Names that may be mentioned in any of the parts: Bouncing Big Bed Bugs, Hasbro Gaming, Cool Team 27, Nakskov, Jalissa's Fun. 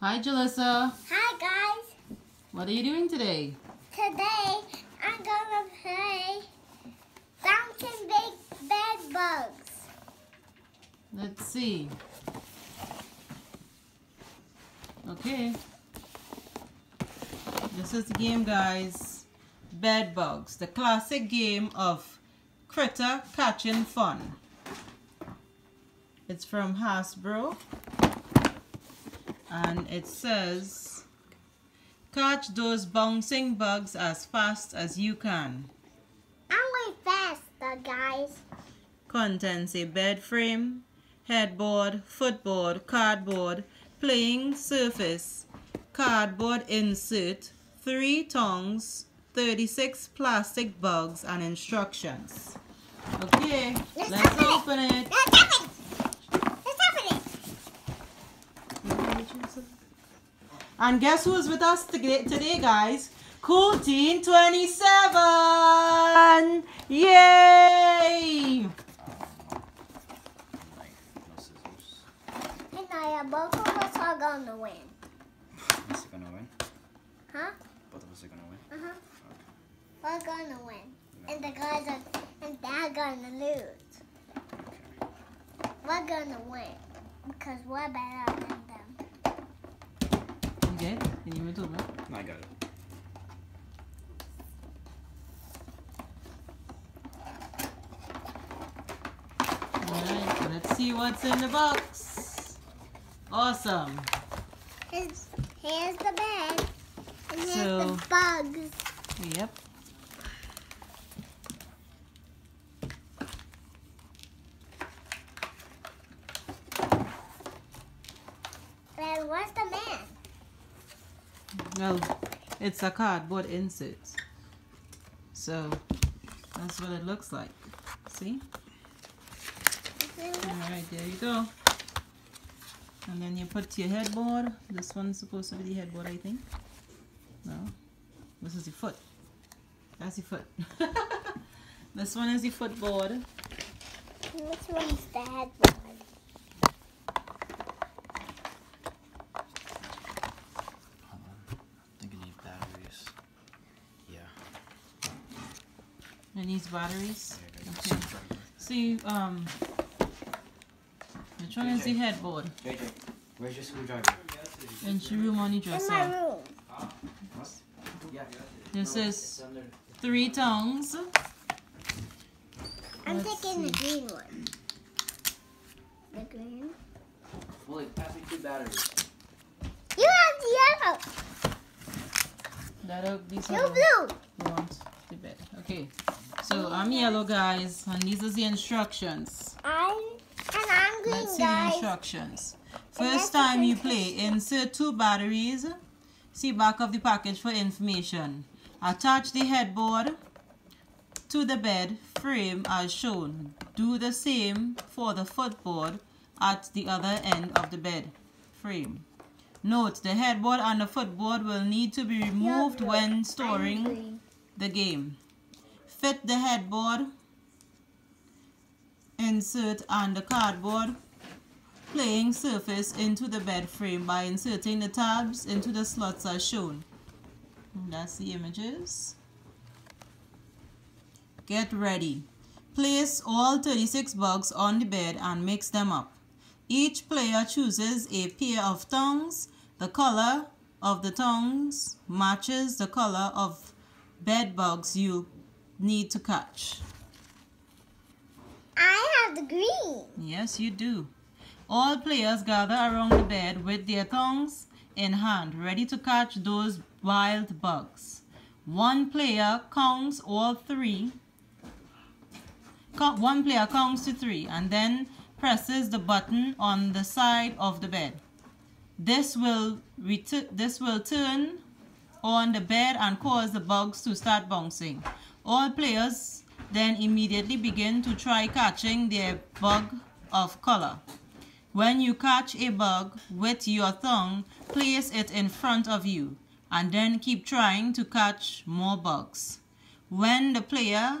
Hi, Jalissa. Hi, guys. What are you doing today? Today, I'm gonna play Bouncing Big Bed Bugs. Let's see. Okay. This is the game, guys. Bed Bugs, the classic game of critter catching fun. It's from Hasbro. And it says, catch those bouncing bugs as fast as you can. I'm way faster, guys. Contents a bed frame, headboard, footboard, cardboard, playing surface, cardboard insert, 3 tongs, 36 plastic bugs, and instructions. Okay, let's open it. And guess who's with us today, guys? Cool Team 27! Yay! Hey, Naya, both of us are gonna win. Is it gonna win? Huh? Both of us are gonna win? Uh-huh. Okay. We're gonna win. No. And the guys and they're gonna lose. Okay. We're gonna win. Because we're better than them. Can you move it over? No, I got it. Alright, so let's see what's in the box. Awesome. Here's the bed. And here's the bugs. Yep. Then what's the man? Well, it's a cardboard insert, so that's what it looks like. See? Alright, there you go. And then you put your headboard. This one's supposed to be the headboard, I think. No, this is the foot. That's the foot. This one is the footboard. Which one is the headboard? It needs batteries. Okay. See, which one is the headboard? JJ, where's your screwdriver? And she room on the dresser. In my room. This is 3 tongs. I'm taking the green one. The green? Well, it passed me 2 batteries. You have the yellow. You're blue. You want the bed. Okay. So I'm yellow, guys, and these are the instructions. I'm green, guys. Let's see the instructions. First time you play, insert 2 batteries. See back of the package for information. Attach the headboard to the bed frame as shown. Do the same for the footboard at the other end of the bed frame. Note, the headboard and the footboard will need to be removed when storing the game. Fit the headboard, insert, and the cardboard playing surface into the bed frame by inserting the tabs into the slots as shown. And that's the images. Get ready. Place all 36 bugs on the bed and mix them up. Each player chooses a pair of tongs. The color of the tongs matches the color of bed bugs you need to catch. I have the green. Yes, you do. All players gather around the bed with their tongs in hand, ready to catch those wild bugs. One player counts to 3 and then presses the button on the side of the bed. This will turn on the bed and cause the bugs to start bouncing. All players then immediately begin to try catching their bug of color. When you catch a bug with your thumb, place it in front of you and then keep trying to catch more bugs. When a player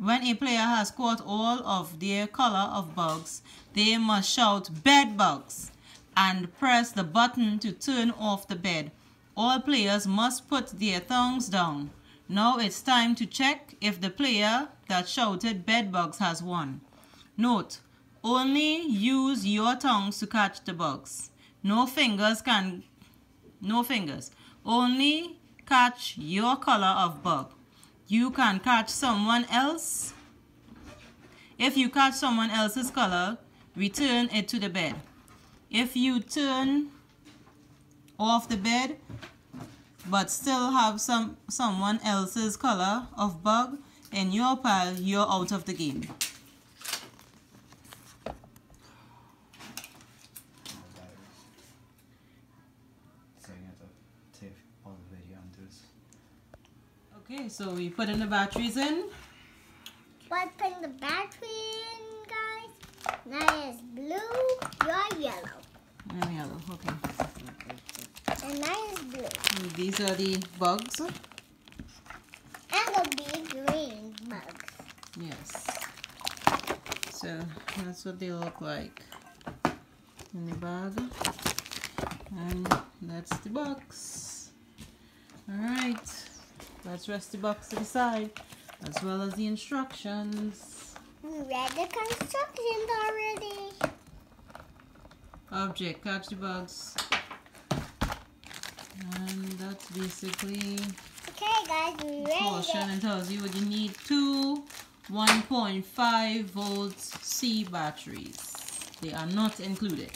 has caught all of their color of bugs, they must shout "bed bugs." and press the button to turn off the bed. All players must put their thongs down. Now it's time to check if the player that shouted bedbugs has won. Note, only use your tongs to catch the bugs. No fingers. Only catch your color of bug. You can catch someone else. If you catch someone else's color, return it to the bed. If you turn off the bed but still have someone else's color of bug in your pile, you're out of the game. Okay, so we put in the batteries in. But putting the battery in, guys. Now it's blue, you're yellow. I'm yellow, okay. And mine is blue. And these are the bugs. And the big green bugs. Yes. So that's what they look like in the bag. And that's the box. Alright, let's rest the box to the side, as well as the instructions. We read the instructions already. Object, catch the bugs. And that's basically... Okay guys, we ready. Portion it tells you what you need. 2 1.5V C batteries. They are not included.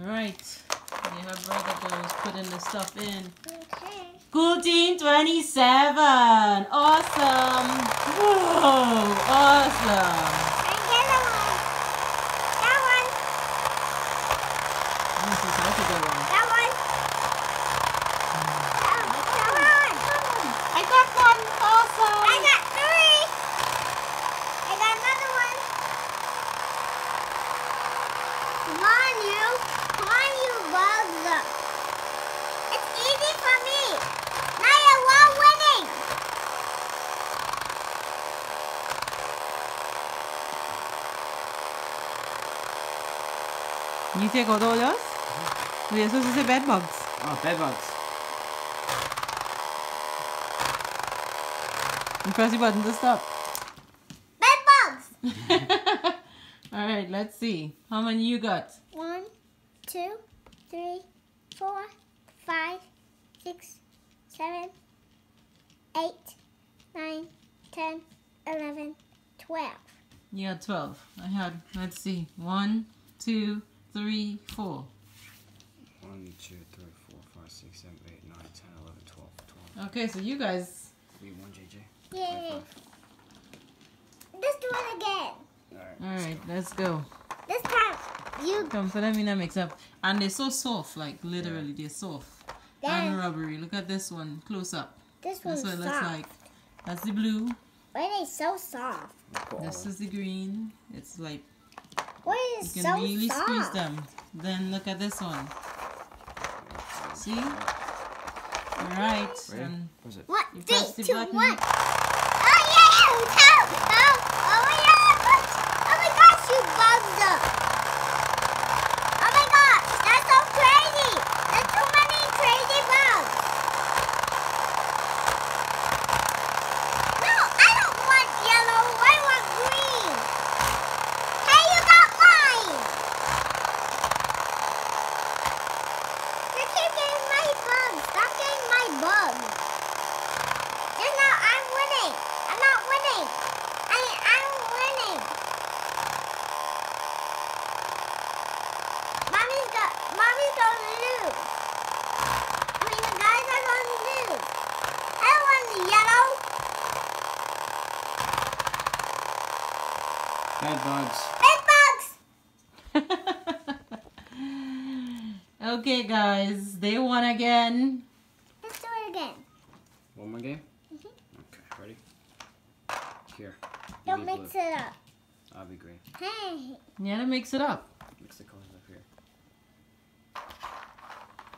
Alright, we have brother that was putting the stuff in. Okay. Cool Team 27! Awesome! Whoa! Awesome! And get the one! That one! This is such a good one. That one! That one! I got one! Awesome! I got 3! I got another one! Come on, you! Come on, you bugs! It's easy for me! You take out all yours? We are supposed to say bed bugs. Oh, bed bugs. And press the button to stop. Bed bugs! Alright, let's see. How many you got? 1, 2, 3, 4, 5, 6, 7, 8, 9, 10, 11, 12. You had 12. I had, let's see, 1, 2, 3, 4. 1, 2, 3, 4, 5, 6, 7, 8, 9, 10, 11, 12. Okay, so you guys. We won, JJ. Yay! Let's do it again. All right, let's go. This time you. Come, so let me not mix up. And they're so soft, like literally, they're soft and rubbery. Look at this one close up. This one's soft. That's what it looks like. That's the blue. Why are they so soft? This is the green. It's like. What is you can so really soft? Squeeze them. Then look at this one. See? Alright. What? You press the button. 1, 2, 1. Oh yeah! Oh yeah! Oh my gosh, you bugged up! Oh my gosh, that's so crazy! There's too many crazy bugs! No, I don't want yellow, I want green! Hey, you got Okay guys, they won again. Let's do it again. One more game? Mm-hmm. Okay, ready? Here. Don't mix blue. It up. I'll be green. Hey. Yeah, don't mix it up. Mix the colors up here.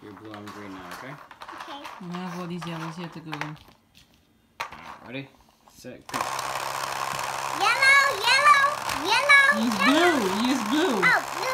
You're blue, I'm green now, okay? Okay. I have all these yellows here to go in. Alright, ready? Set, go. Yellow, yellow, yellow, Use blue. Use blue. Oh, blue.